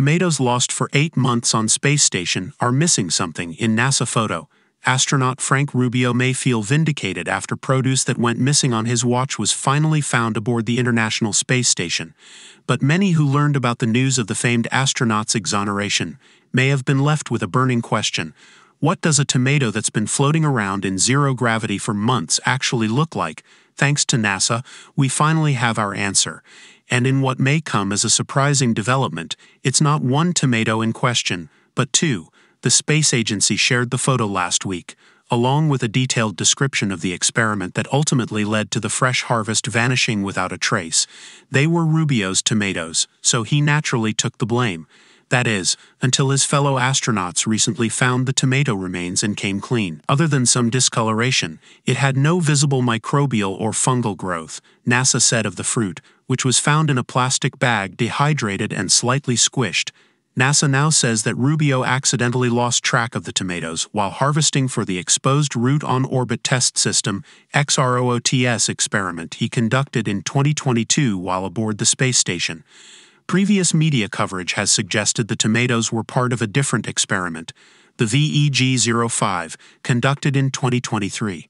Tomatoes lost for 8 months on space station are missing something in NASA photo. Astronaut Frank Rubio may feel vindicated after produce that went missing on his watch was finally found aboard the International Space Station, but many who learned about the news of the famed astronaut's exoneration may have been left with a burning question. What does a tomato that's been floating around in zero gravity for months actually look like? Thanks to NASA, we finally have our answer. And in what may come as a surprising development, it's not one tomato in question, but two. The space agency shared the photo last week, along with a detailed description of the experiment that ultimately led to the fresh harvest vanishing without a trace. They were Rubio's tomatoes, so he naturally took the blame. That is, until his fellow astronauts recently found the tomato remains and came clean. Other than some discoloration, it had no visible microbial or fungal growth, NASA said of the fruit, which was found in a plastic bag dehydrated and slightly squished. NASA now says that Rubio accidentally lost track of the tomatoes while harvesting for the Exposed Root-on-Orbit Test System (XROOTS) experiment he conducted in 2022 while aboard the space station. Previous media coverage has suggested the tomatoes were part of a different experiment, the VEG-05, conducted in 2023.